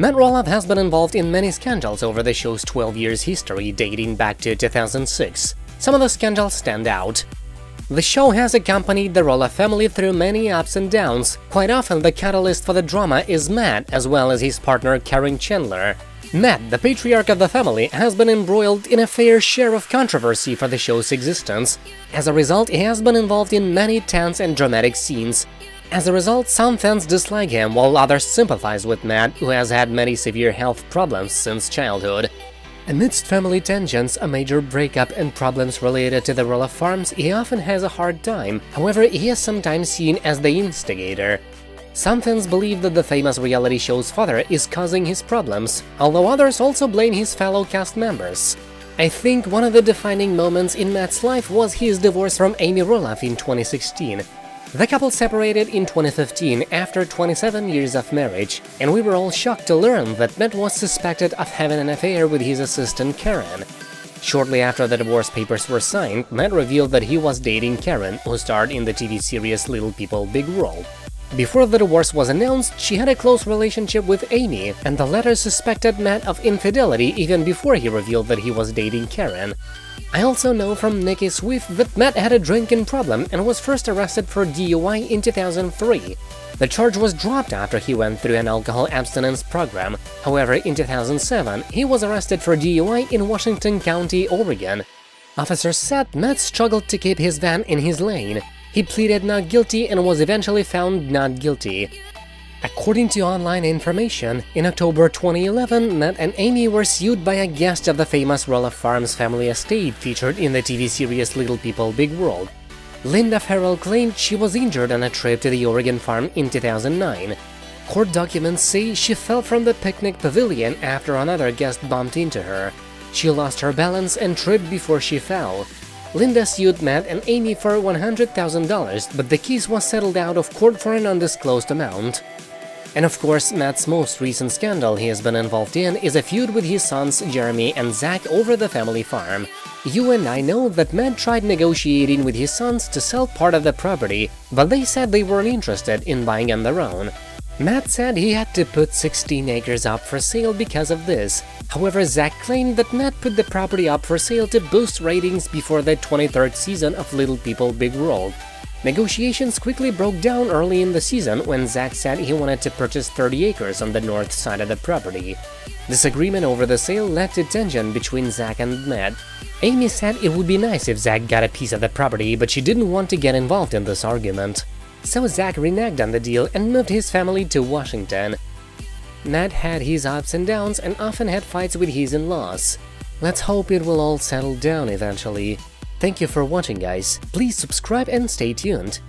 Matt Roloff has been involved in many scandals over the show's 12 years history, dating back to 2006. Some of the scandals stand out. The show has accompanied the Roloff family through many ups and downs. Quite often, the catalyst for the drama is Matt, as well as his partner Caryn Chandler. Matt, the patriarch of the family, has been embroiled in a fair share of controversy for the show's existence. As a result, he has been involved in many tense and dramatic scenes. As a result, some fans dislike him, while others sympathize with Matt, who has had many severe health problems since childhood. Amidst family tensions, a major breakup, and problems related to the Roloff Farms, he often has a hard time. However, he is sometimes seen as the instigator. Some fans believe that the famous reality show's father is causing his problems, although others also blame his fellow cast members. I think one of the defining moments in Matt's life was his divorce from Amy Roloff in 2016. The couple separated in 2015 after 27 years of marriage, and we were all shocked to learn that Matt was suspected of having an affair with his assistant Caryn. Shortly after the divorce papers were signed, Matt revealed that he was dating Caryn, who starred in the TV series Little People, Big World. Before the divorce was announced, she had a close relationship with Amy, and the latter suspected Matt of infidelity even before he revealed that he was dating Caryn. I also know from Nikki Swift that Matt had a drinking problem and was first arrested for DUI in 2003. The charge was dropped after he went through an alcohol abstinence program. However, in 2007, he was arrested for DUI in Washington County, Oregon. Officers said Matt struggled to keep his van in his lane. He pleaded not guilty and was eventually found not guilty. According to online information, in October 2011, Matt and Amy were sued by a guest of the famous Roloff Farms family estate featured in the TV series Little People, Big World. Linda Farrell claimed she was injured on a trip to the Oregon farm in 2009. Court documents say she fell from the picnic pavilion after another guest bumped into her. She lost her balance and tripped before she fell. Linda sued Matt and Amy for $100,000, but the case was settled out of court for an undisclosed amount. And of course, Matt's most recent scandal he has been involved in is a feud with his sons Jeremy and Zach over the family farm. You and I know that Matt tried negotiating with his sons to sell part of the property, but they said they weren't interested in buying on their own. Matt said he had to put 16 acres up for sale because of this. However, Zach claimed that Matt put the property up for sale to boost ratings before the 23rd season of Little People, Big World. Negotiations quickly broke down early in the season when Zach said he wanted to purchase 30 acres on the north side of the property. Disagreement over the sale led to tension between Zach and Matt. Amy said it would be nice if Zach got a piece of the property, but she didn't want to get involved in this argument. So Zach reneged on the deal and moved his family to Washington. Matt had his ups and downs and often had fights with his in-laws. Let's hope it will all settle down eventually. Thank you for watching, guys. Please subscribe and stay tuned.